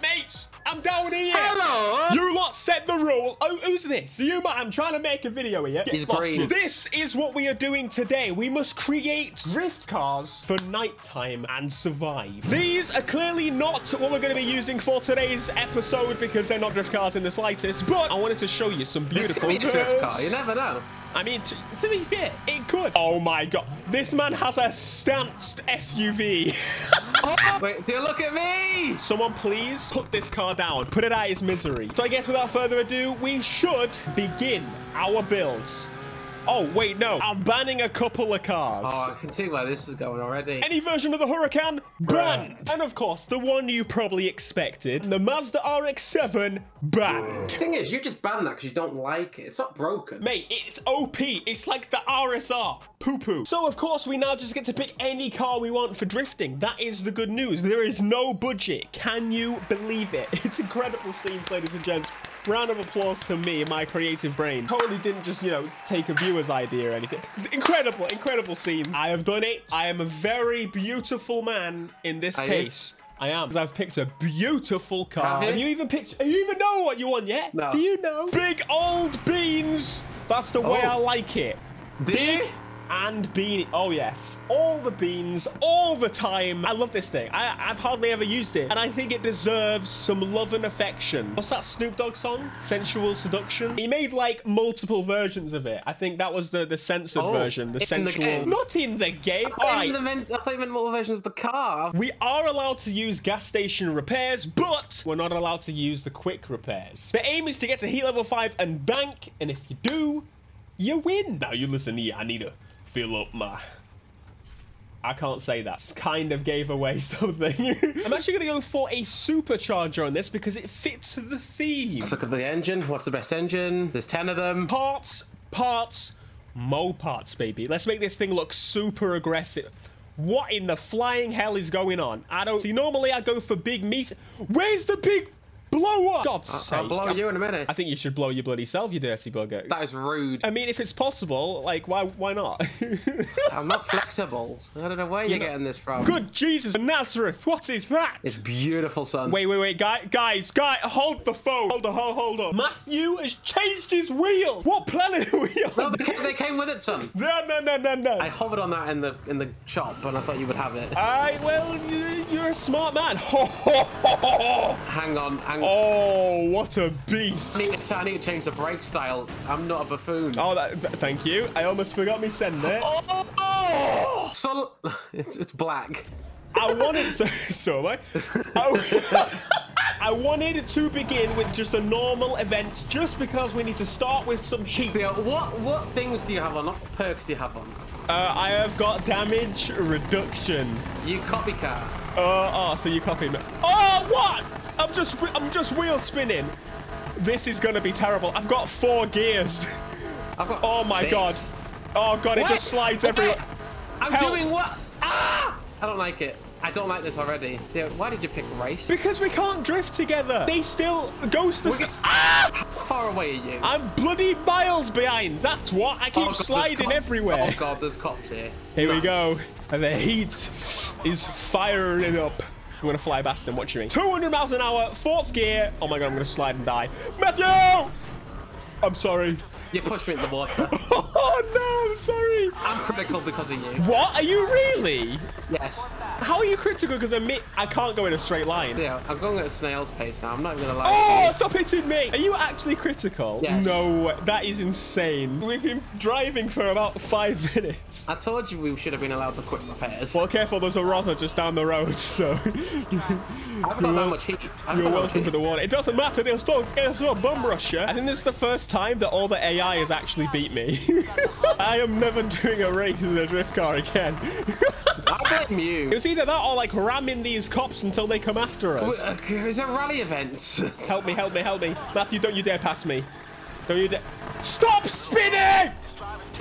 Mates, I'm down here. Hello. You lot set the rule. Oh, who's this? You man, I'm trying to make a video here. He's green. This is what we are doing today. We must create drift cars for nighttime and survive. These are clearly not what we're going to be using for today's episode because they're not drift cars in the slightest. But I wanted to show you some beautiful this could be a drift car. You never know. I mean, to be fair, it could. Oh my God, this man has a stanced SUV. Oh, wait, Theo, look at me. Someone please put this car down. Put it out of its misery. So I guess without further ado, we should begin our builds. Oh, wait, no. I'm banning a couple of cars. Oh, I can see where this is going already. Any version of the Huracan, banned. And of course, the one you probably expected, the Mazda RX-7, banned. The thing is, you just banned that because you don't like it. It's not broken. Mate, it's OP. It's like the RSR. Poo-poo. So, of course, we now just get to pick any car we want for drifting. That is the good news. There is no budget. Can you believe it? It's incredible scenes, ladies and gents. Round of applause to me and my creative brain. Totally didn't just, you know, take a viewer's idea or anything. Incredible, incredible scenes. I have done it. I am a very beautiful man in this case. I am. Because I've picked a beautiful car. Have you even picked... Do you even know what you want yet? No. Do you know? Big old beans. That's the way I like it. Big and beanie. Oh, yes. All the beans, all the time. I love this thing. I've hardly ever used it. And I think it deserves some love and affection. What's that Snoop Dogg song? Sensual Seduction? He made, like, multiple versions of it. I think that was the censored version. The sensual... The not in the game. I thought you meant multiple versions of the car. We are allowed to use gas station repairs, but we're not allowed to use the quick repairs. The aim is to get to heat level 5 and bank. And if you do, you win. Now, you listen here. I need a... Fill up my... I can't say that. Kind of gave away something. I'm actually going to go for a supercharger on this because it fits the theme. Let's look at the engine. What's the best engine? There's 10 of them. Parts, baby. Let's make this thing look super aggressive. What in the flying hell is going on? I don't see. Normally I go for big meat. Where's the big... Blow up! God's sake. I'll blow you in a minute. I think you should blow your bloody self, you dirty bugger. That is rude. I mean, if it's possible, like, why not? I'm not flexible. I don't know where you're getting this from. Good Jesus Nazareth, what is that? It's beautiful, son. Wait, guys, hold the phone. Hold on. Matthew has changed his wheel. What planet are we on? No, because they came with it, son. No. I hovered on that in the shop, and I thought you would have it. Well, you're a smart man. Hang on. Oh, what a beast. I need to change the brake style. I'm not a buffoon. Oh, thank you. I almost forgot me sending it. Oh! So, it's black. I wanted... So am I wanted to begin with just a normal event just because we need to start with some heat. Theo, what things do you have on? What perks do you have on? I have got damage reduction. You copycat. So you copied me. Oh, what? I'm just wheel spinning. This is gonna be terrible. I've got 4 gears. I've got oh my god. Oh god, it just slides everywhere. I'm doing what? Ah! I don't like it. I don't like this already. Yeah, why did you pick race? Because we can't drift together. They still ghost the... How far away are you? I'm bloody miles behind. That's what. I keep sliding everywhere. Oh, God, there's cops here. Here we go. And the heat is firing up. I'm going to fly past them. Watch me. 200 miles an hour, 4th gear. Oh, my God, I'm going to slide and die. Matthew! I'm sorry. You pushed me in the water. Oh, no, I'm sorry. I'm critical because of you. What? Are you really? Yes. How are you critical? Because I can't go in a straight line. Yeah, I'm going at a snail's pace now. I'm not even going to lie. Oh, stop hitting me. Are you actually critical? Yes. No, that is insane. We've been driving for about 5 minutes. I told you we should have been allowed the quick repairs. Well, careful. There's a rother just down the road, so... I've got that much heat. You're welcome for the water. It doesn't matter. They'll still bum rush you. I think this is the first time that all the AI has actually beat me. I am never doing a race in a drift car again. I blame you. It was either that or like ramming these cops until they come after us. It's a rally event. Help me. Matthew, don't you dare pass me. Don't you dare. Stop spinning! I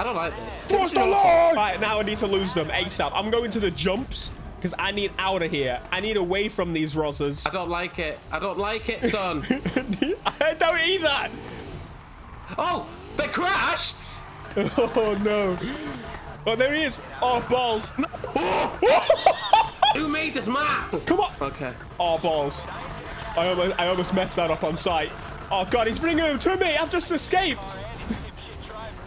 don't like this. Cross the line! Right, now I need to lose them ASAP. I'm going to the jumps because I need out of here. I need away from these rozzers. I don't like it. I don't like it, son. I don't either. Oh! They crashed! Oh, no. Oh, there he is. Oh, balls. No. Who made this map? Come on. Okay. Oh, balls. I almost messed that up on sight. Oh God, he's bringing them to me. I've just escaped.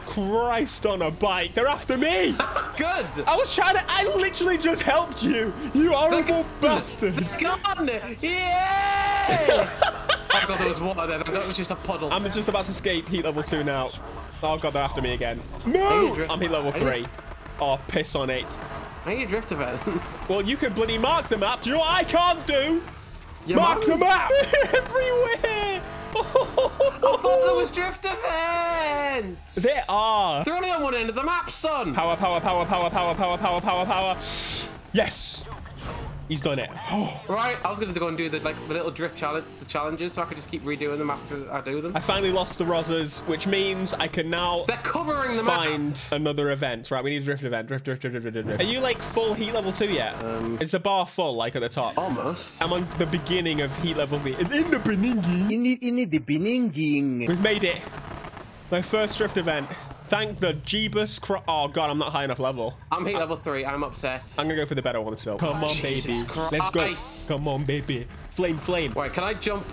Christ on a bike. They're after me. Good. I was trying to, I literally just helped you. You horrible bastard. Gone. Yeah. Oh God, there was water there. That was just a puddle. I'm just about to escape heat level 2 now. Oh God, they're after me again. Move. I'm heat level 3. Oh, piss on it. I need a drift event. Well, you can bloody mark the map. Do you know what I can't do? You mark the map. Everywhere. I thought there was drift events. There are. They're only on one end of the map, son. Power, power, power, power, power, power, power, power, power. Yes. He's done it. Oh. Right, I was going to go and do the little drift challenge, the challenges, so I could just keep redoing them after I do them. I finally lost the Rozzers, which means I can now find another event. Right, we need a drift event. Drift, drift, drift, drift, drift, drift. Are you like full heat level 2 yet? Is the bar full, like at the top? Almost. I'm on the beginning of heat level 3. In the beninging. In the beninging. We've made it. My first drift event. Thank the Jeebus Christ. Oh, God, I'm not high enough level. I'm heat level 3. I'm upset. I'm going to go for the better one still. Come on, Jesus baby. Christ. Let's go. Come on, baby. Flame, flame. Wait, can I jump?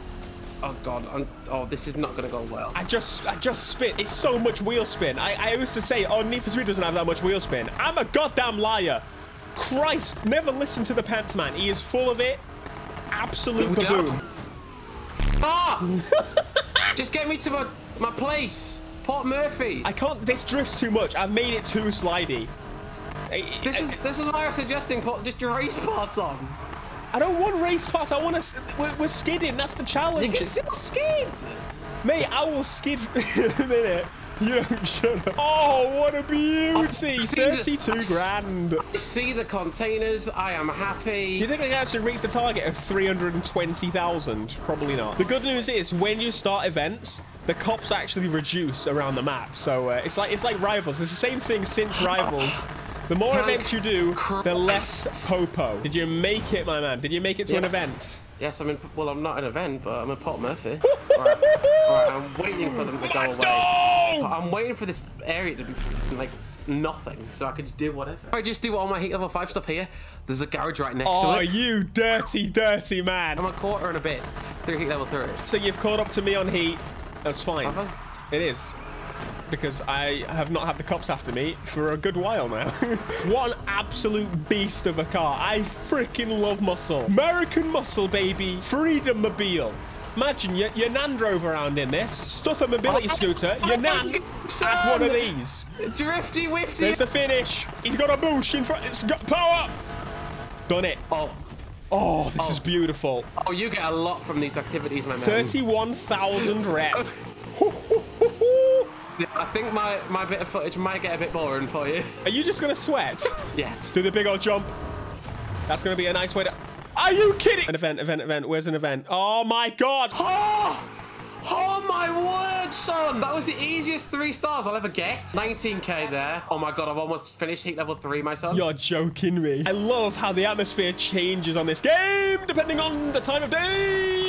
Oh, God. Oh, this is not going to go well. I just spin. It's so much wheel spin. I used to say, oh, Need for Speed doesn't have that much wheel spin. I'm a goddamn liar. Christ, never listen to the Pants Man. He is full of it. Absolute baboon. Oh! Just get me to my place. Port Murphy. I can't. This drifts too much. I made it too slidey. This is why I'm suggesting put just your race parts on. I don't want race parts. I want to. We're skidding. That's the challenge. You can still skid. Mate, I will skid in a minute. You don't shut up. Oh, what a beauty! 32 grand. I see the containers. I am happy. Do you think I can actually reach the target of 320,000? Probably not. The good news is when you start events, the cops actually reduce around the map. So it's like Rivals. It's the same thing since Rivals. The more events you do, the less popo. Did you make it, my man? Did you make it to an event? Yes, I mean, well, I'm not an event, but I'm in Port Murphy. All right, I'm waiting for them to go away. I'm waiting for this area to be like nothing, so I could just do whatever. I just do all my heat level 5 stuff here. There's a garage right next to it. Oh, you dirty, dirty man. I'm a quarter and a bit through heat level 3. So you've caught up to me on heat. That's fine. It is. Because I have not had the cops after me for a good while now. What an absolute beast of a car. I freaking love muscle. American muscle, baby. Freedom mobile. Imagine your nan drove around in this. Stuff a mobility scooter. Your nan had one of these. Drifty wifty. There's the finish. He's got a boosh in front. It's got power. Done it. Oh, this is beautiful. Oh, you get a lot from these activities, my man. 31,000 rep. I think my bit of footage might get a bit boring for you. Are you just going to sweat? Yes. Do the big old jump. That's going to be a nice way to... Are you kidding? An event, event, event. Where's an event? Oh, my God. Oh, my word, son. That was the easiest 3 stars I'll ever get. 19K there. Oh, my God. I've almost finished heat level 3, my son. You're joking me. I love how the atmosphere changes on this game, depending on the time of day.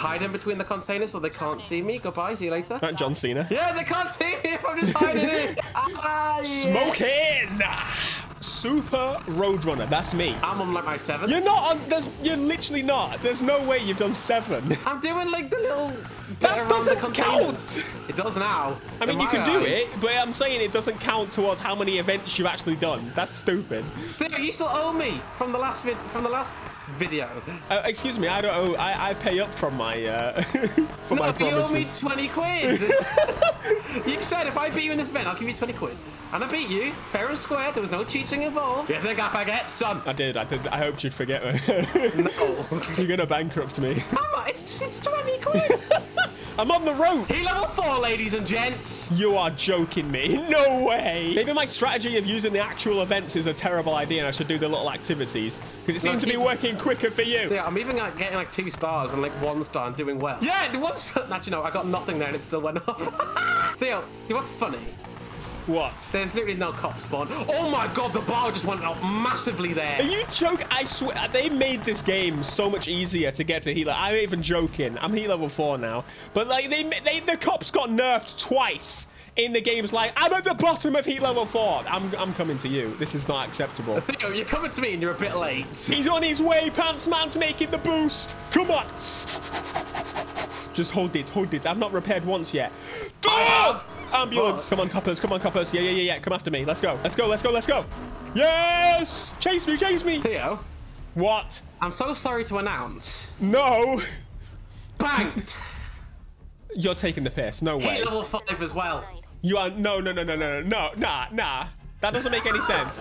Hide in between the containers so they can't see me. Goodbye. See you later. Right, John Cena. Yeah, they can't see me if I'm just hiding in. Yeah. Smoking. Super Road Runner. That's me. I'm on like my 7th. You're not on. You're literally not. There's no way you've done 7. I'm doing like the little. That doesn't count. It does now. I mean, you can do it, but I'm saying it doesn't count towards how many events you've actually done. That's stupid. Theo, you still owe me from the last video. Excuse me, I don't owe. I pay up from my for my promises. You owe me 20 quid. You said if I beat you in this event, I'll give you 20 quid. And I beat you fair and square. There was no cheating involved. You think I forget, son? I did. I hoped you'd forget me. No. You're going to bankrupt me. Mama, it's 20 quid. I'm on the rope. Heat level 4, ladies and gents. You are joking me. No way. Maybe my strategy of using the actual events is a terrible idea and I should do the little activities. Because it seems to be working quicker for you. Yeah, I'm even like, getting like 2 stars and like 1 star and doing well. Yeah, 1 star. Actually, no, I got nothing there and it still went up. Theo, do you know what's funny? What? There's literally no cop spawn. Oh my God, the bar just went up massively there. Are you joking? I swear, they made this game so much easier to get to heat level. I'm even joking. I'm heat level 4 now. But like, the cops got nerfed twice. in the game's like, I'm at the bottom of heat level 4. I'm coming to you. This is not acceptable. Theo, you're coming to me and you're a bit late. He's on his way, Pants Man's making the boost. Come on. Just hold it, hold it. I've not repaired once yet. Ambulance. Come on, coppers. Come on, coppers. Yeah, yeah, yeah, yeah. Come after me. Let's go. Let's go, let's go, let's go. Yes! Chase me, chase me. Theo. What? I'm so sorry to announce. No. Banked. You're taking the piss. No way. Heat level 5 as well. You are. No, no, no, no, no, no. Nah, nah. That doesn't make any sense.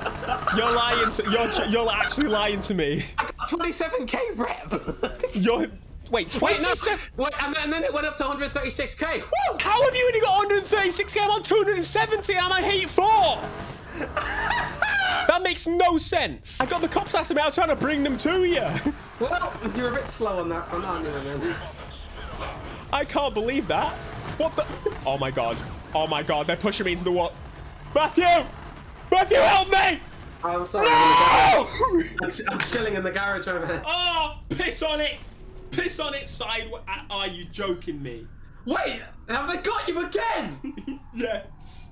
You're lying to. You're actually lying to me. I got 27k rep. You're. Wait, 27. Wait, no, wait, and then it went up to 136k. Woo! How have you only got 136k? I'm on 270 and I'm at heat 4. That makes no sense. I got the cops after me. I'm trying to bring them to you. Well, you're a bit slow on that front, aren't you? Then? I can't believe that. What the? Oh my god. Oh my god. They're pushing me into the wall. Matthew! Matthew, help me! I'm sorry. No! I'm chilling in the garage over here. Oh, piss on it. Piss on it sideways. Are you joking me? Wait, have they got you again? Yes.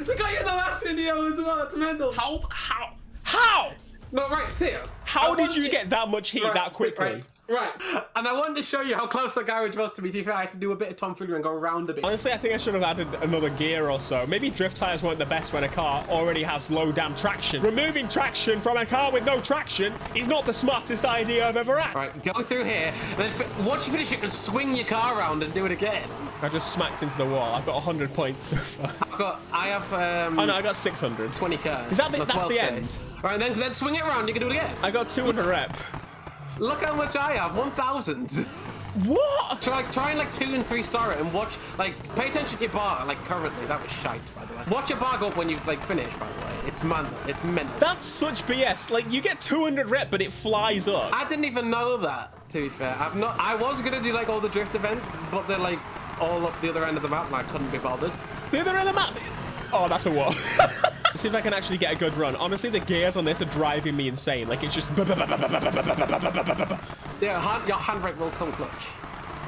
They got you in the last video as well. It's mental. How? No, right, Theo. How did you get that much heat that quickly? Right, and I wanted to show you how close the garage was to me. To be fair, I had to do a bit of tomfoolery and go around a bit. Honestly, I think I should have added another gear or so. Maybe drift tires weren't the best when a car already has low damn traction. Removing traction from a car with no traction is not the smartest idea I've ever had. Right, go through here, and then once you finish, you can swing your car around and do it again. I just smacked into the wall. I've got 100 points so far. I have. Oh no, I got 600. 20k. Is that the, that's the end? All right, then swing it around. You can do it again. I got 200 rep. Look how much I have, 1,000. What? Try and like 2 and 3 star it and watch, like, pay attention to your bar, like currently. That was shite, by the way. Watch your bar go up when you like finish, by the way. It's mental, it's mental. That's such BS. Like, you get 200 rep, but it flies up. I didn't even know that, to be fair. I was gonna do like all the drift events, but they're like all up the other end of the map and I couldn't be bothered. The other end of the map? Oh, that's a what? Let's see if I can actually get a good run. Honestly, the gears on this are driving me insane. Like, it's just... Yeah, your handbrake will come clutch.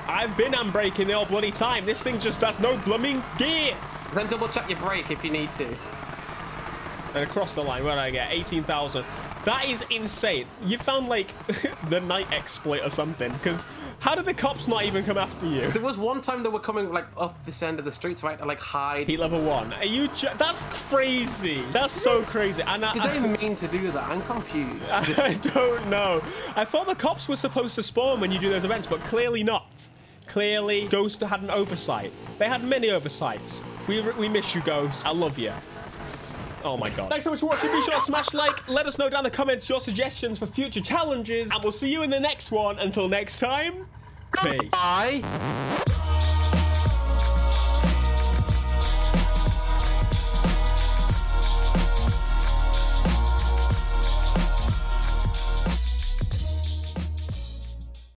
I've been handbraking the whole bloody time. This thing just has no blooming gears. Then double check your brake if you need to. And across the line, where did I get? 18,000. That is insane. You found, like, the night exploit or something, because... How did the cops not even come after you? There was one time they were coming like up this end of the street, right? Like hide. Heat level 1. Are you? That's crazy. That's so crazy. And I didn't mean to do that. I'm confused. I don't know. I thought the cops were supposed to spawn when you do those events, but clearly not. Clearly, Ghost had an oversight. They had many oversights. We miss you, Ghost. I love you. Oh my god. Thanks so much for watching. Be sure to smash like. Let us know down in the comments your suggestions for future challenges. And we'll see you in the next one. Until next time, peace. Bye.